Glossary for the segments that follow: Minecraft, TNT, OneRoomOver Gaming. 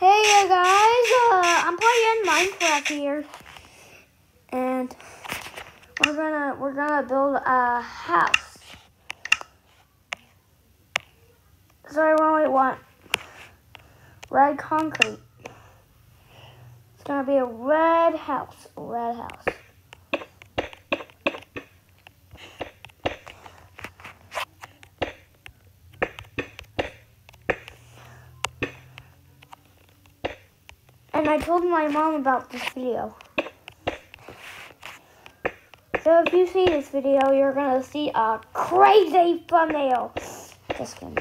Hey guys, I'm playing Minecraft here, and we're gonna build a house. So I only want red concrete. It's gonna be a red house. Red house. And I told my mom about this video. So if you see this video, you're gonna see a crazy thumbnail. Just kidding.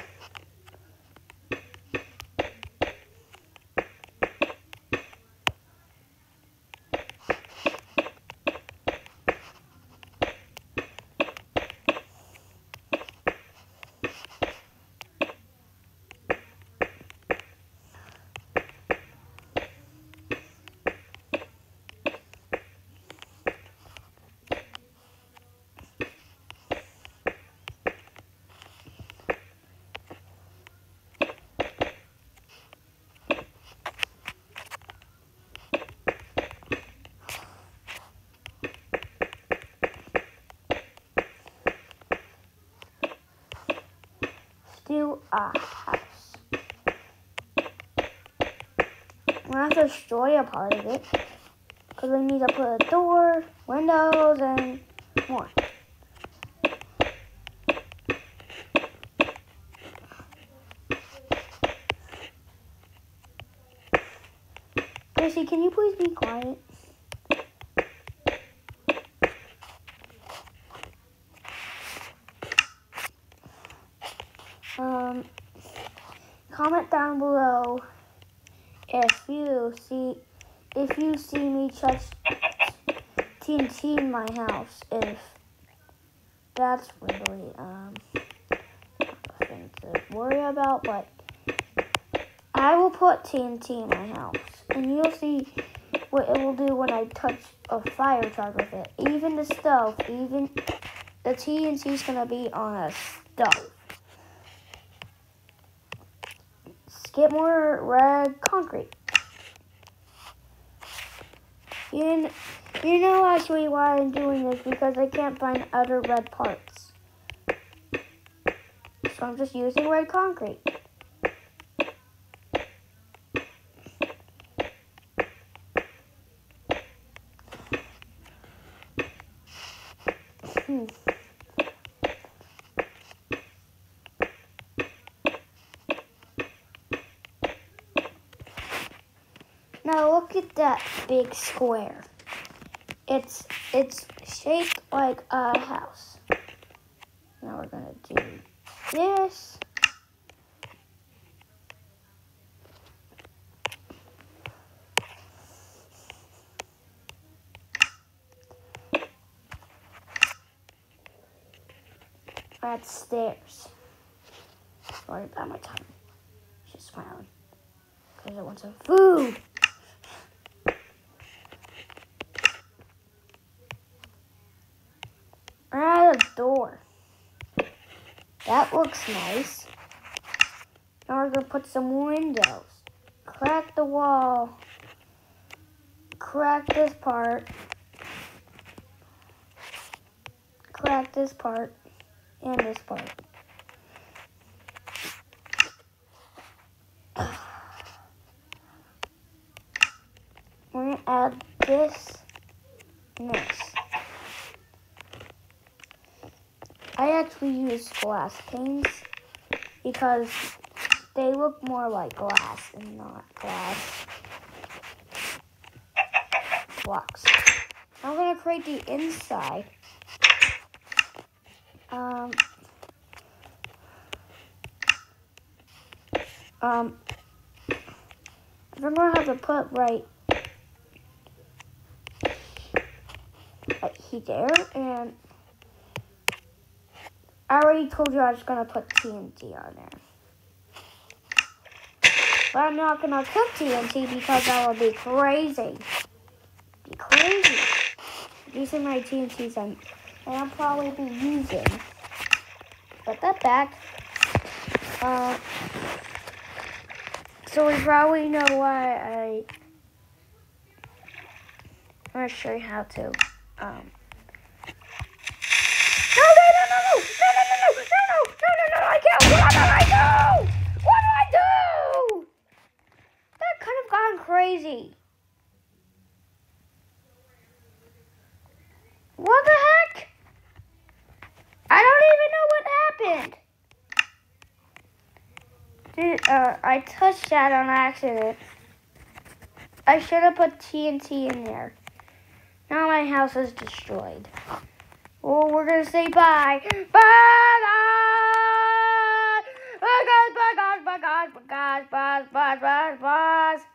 Do a house. I'm gonna have to destroy a part of it because we need to put a door, windows, and more. Gracie, can you please be quiet? Comment down below if you see me just TNT in my house, if that's really nothing to worry about, but I will put TNT in my house and you'll see what it will do when I touch a fire truck with it. Even the stove, even the TNT is gonna be on a stove. Get more red concrete. You know actually why I'm doing this, because I can't find other red parts. So I'm just using red concrete. Now look at that big square. It's shaped like a house. Now we're gonna do this. That's stairs. Sorry about my tongue. She's smiling because I want some food. Door. That looks nice. Now we're gonna put some windows. Crack the wall. Crack this part. Crack this part. And this part. We're gonna add this next. I actually use glass panes because they look more like glass and not glass blocks. I'm gonna create the inside. I'm gonna have to put right here there, and I already told you I was going to put TNT on there. But I'm not going to cook TNT because that would be crazy. Be crazy. These are my TNTs and I'll probably be using. Put that back. So So we probably know why I'm going to show you how to, No, I can't. What did I do? What do I do? That could have gone crazy. What the heck? I don't even know what happened. Dude, I touched that on accident. I should have put TNT in there. Now my house is destroyed. Oh, we're going to say bye. Bye, guys. Bye, guys. Bye, guys. Bye, guys. Bye, guys. Bye, guys. Bye, guys.